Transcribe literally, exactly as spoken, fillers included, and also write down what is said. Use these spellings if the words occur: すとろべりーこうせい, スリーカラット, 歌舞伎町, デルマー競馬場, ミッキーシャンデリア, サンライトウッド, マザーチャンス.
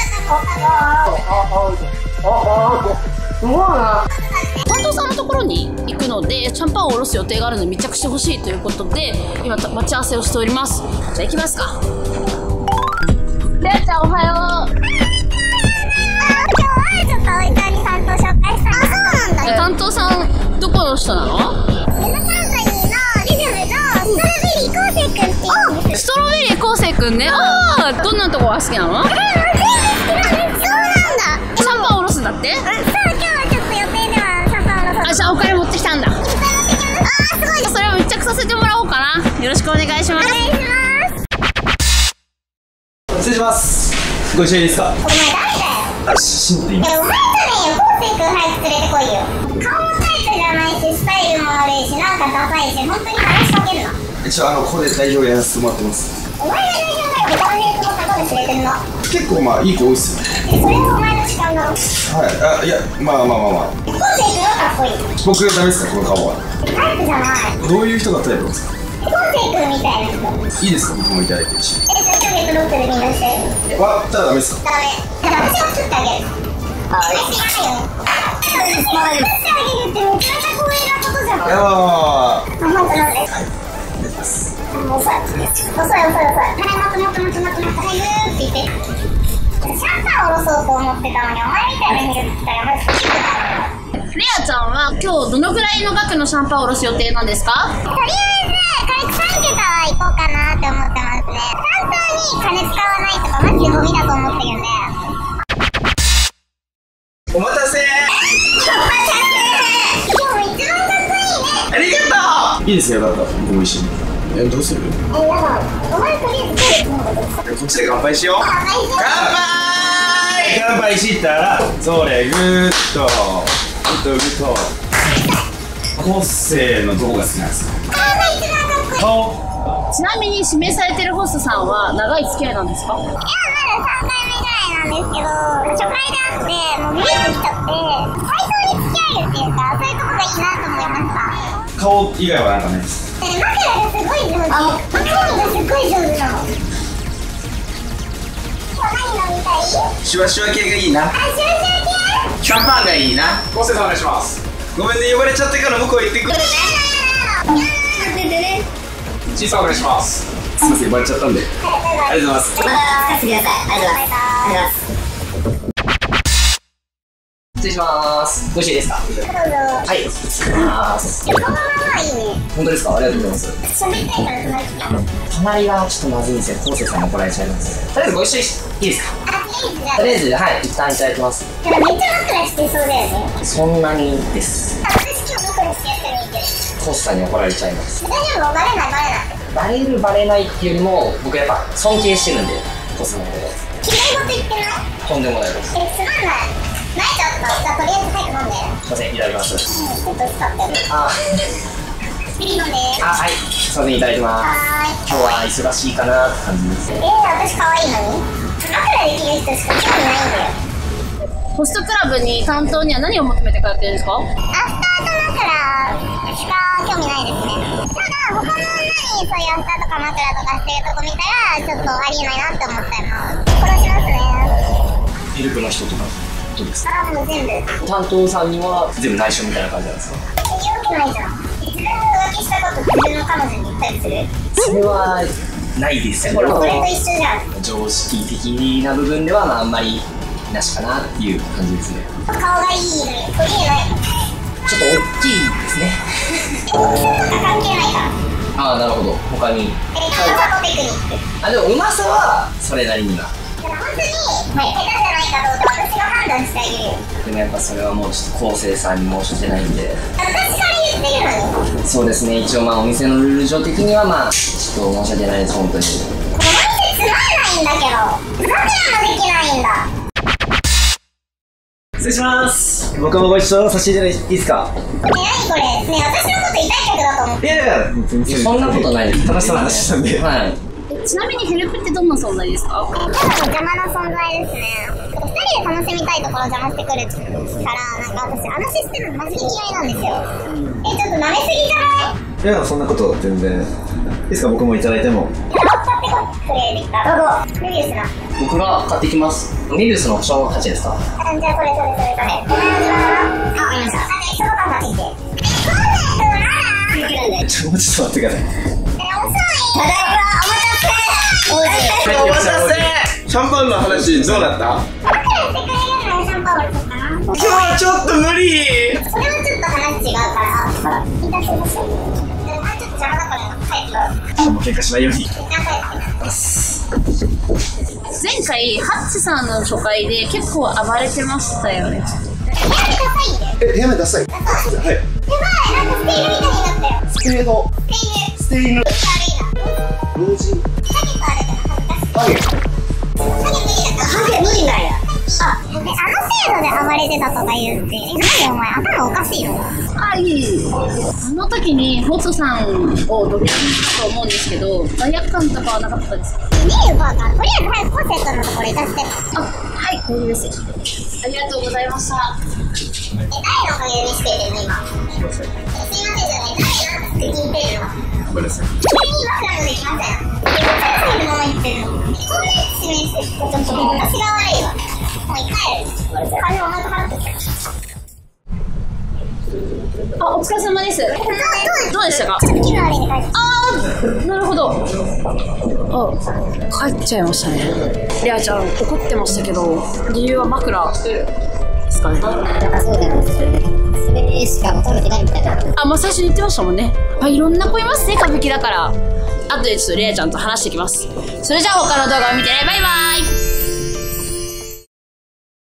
担当さんのところに行くのでシャンパンをおろす予定があるので密着してほしいということで今待ち合わせをしております。じゃあ行きますか。レアちゃんおはよう。今日はちょっとおいたりさんと紹介したい。あ、そうなんだ。担当さんどこの人なの？ゆずカンパニーのリズムのストロベリーこうせいくんって言うんです。ストロベリーこうせいくんね。ああ、どんなとこが好きなの？だって、うん、そう、今日はちょっと予定ではシャンパンを出そう。あ、じゃあお金持ってきたんだ。いっぱい持ってきました。あー、すごい。それを密着させてもらおうかな。よろしくお願いします。お願いします。失礼します。ご一緒にいいですか？お前誰だよ。あ、死んでいい。いや、お前じゃねえよ。昴生くん早く連れてこいよ。顔もタイプじゃないし、スタイルも悪いし、なんかダサいし、本当に話しかけるの。一応あの、ここで代表やらせてもらってます。お前が代表だよ。他のヘイトもタコで連れてるの。結構まあ、いい子多いっすよ。それもお前の時間だろ。はい、あ、いや、まあまあまあまあ。こうせいくんはかっこいい。僕がダメですか、この顔は。タイプじゃない。どういう人がタイプですか？こうせいくんみたいな人。いいですか、僕もいただいてるし。え、じゃあ今日でロッテでみんなしてる。わったらダメですか？ダメ。だから私が作ってあげる。あ、嬉しいよ。あ、嬉しいよ。作ってあげるってめちゃめちゃ光栄なことじゃん。いやー。あ、まずなんで？はい、お願いします。遅い。遅い、遅い、遅い。はい、まとめ、まとめ、まとめ、まとめ、はい、ぐーって言って。シャンパンを下ろそうと思ってたのにお前みたいな人来たらマジで。レアちゃんは今日どのくらいの額のシャンパンを下ろす予定なんですか？とりあえず軽くさんけたは行こうかなって思ってますね。本当に金使わないとかマジでゴミだと思ってるよね。お待たせー。お待たせー。今日も一番かっこいいね。ありがとう。いいですよ、だったら僕も一緒に。え、どうする？え、だからお前とりあえずこっちで乾杯しよう。乾杯。乾杯したらそれグーッとグッとグッと。個性のどこが好きなんですか？ちなみに指名されてるホストさんは長い付き合いなんですか？いや、まださんかいめぐらいなんですけど、初回であってもう見えてきちゃって最高に付き合えるっていうか、そういうとこがいいなと思いました。顔以外はなんかね。枕がすごい上手。あ、枕がすごい上手なの。シュワシュワ系がいいな。あ、シュワシュワ系。シャンパンがいいな。ごせんお願いします。ごめんね、呼ばれちゃってから向こう行ってくる。小さんお願いします。すみません、呼ばれちゃったんで。ありがとうございます。また貸してください。ありがとうございます。失礼します。美味しいですか？はい、失礼します。このままいいね。本当ですか？ありがとうございます。喋りたいから隣来た。隣はちょっとまずいんですよ。昴生さんに怒られちゃいます。とりあえずご一緒にいいですか？とりあえず、はい、一旦いただきます。めっちゃ枕してそうだよね。そんなにです。私今日枕してやったらいいけど昴生さんに怒られちゃいます。大丈夫？バレない、バレない。バレるバレないっていうよりも僕やっぱ尊敬してるんで昴生のことです。嫌い事言ってない？とんでもないです。え、すまんないない。ちょっと、じゃあとりあえず早く飲んで。すいません、いただきます。うん、ちょっと使ってる。あービール飲んで。あ、はい、すいません、いただきます。はーい。今日は忙しいかなって感じです。えー、私可愛いのに枕できる人しか興味ないんだよ。ホストクラブに担当には何を求めて通ってるんですか？アフターと枕しか興味ないですね。ただ、他の女にそういうアフターとか枕とかしてるとこ見たらちょっとありえないなって思ったよ。殺しますね。ミルクの人とかあ、もう全部。担当さんには全部内緒みたいな感じなんですか？いいわけないじゃん。自分が浮気したこと自分の彼女に言ったりする。それはないですよ。これと一緒じゃん。常識的な部分ではあんまりなしかなっていう感じですね。顔がいいのにこれじゃない。ちょっと大きいですね。大きさとか関係ないから。ああ、なるほど。他にうまさとテクニック。あ、でもうまさはそれなりには。だから本当に下手じゃないかどうか私が判断してあげる。でもやっぱそれはもうちょっと昴生さんに申し訳ないんで。私から言ってるのに。そうですね、一応まあお店のルール上的にはまあちょっと申し訳ないです。本当にこれマジでつまらないんだけど。枕もできないんだ。失礼します。僕もご一緒させていただいていいですか？え、何これね、私のこと痛い客だと思って。いやいやいや、そんなことないです。楽しそうな話なんで、はい。ちなみにヘルプってどんな存在ですか？ただの邪魔な存在ですね。ふたりで楽しみたいところを邪魔してくるから、なんか私、あのシステムマジで嫌いなんですよ。え、ちょっと舐めすぎじゃない？いや、そんなこと全然。いいですか、僕もいただいても。やったってこプレイできたロゴ、メビウスの。僕が買ってきます。メビウスの小学はちですか？あ、じゃあこれこれこれこれ。これはあ、わかりました。あ、そのパンがついて。え、こんなのなら。ちょっと待ってください。え、遅い。ただいま、お待たせ。お待たせ。シャンパンの話どうだった？僕ら世界中のシャンパンを取ったな。今日はちょっと無理。それはちょっと話違うから。痛そうですよね。邪魔だからはい。もう喧嘩しないように。前回ハッチさんの初回で結構暴れてましたよね。え、やめなさい。はい。やばい、なんかステイルみたいになったよ。ステイルの。ステイル。ステイル。老人。ハゲ。ハゲ。ハゲ無理だよ。あ、あの程度で暴れてたとか言うって、え、なんでお前頭おかしいの？あの時にホソさんをドキドキしたと思うんですけど、罪悪感とかはなかったですか？いいよ、バーカー。とりあえず早くコンセントのところに出して。あ、はい、こういうです。ありがとうございました。え、誰のおかげで見つけてるの今？すいません。すいませんじゃない。誰のって聞いてるの？ごめんなさい。急にバーカーのできません。コンセントのまま言ってるの。これ指名して、ちょっと私が悪いわ。もう一回、金をお前と払ってきた。あ、お疲れ様です。どうでしたか？あー、なるほど。あ、帰っちゃいましたね。レアちゃん怒ってましたけど、理由は枕ですかね。なんかそうじゃないですかね。それしか求めてないみたいな。あ、まあ最初に言ってましたもんね。あ、いろんな子いますね、歌舞伎だから。後でちょっとレアちゃんと話してきます。それじゃあ他の動画を見てね。バイバーイ。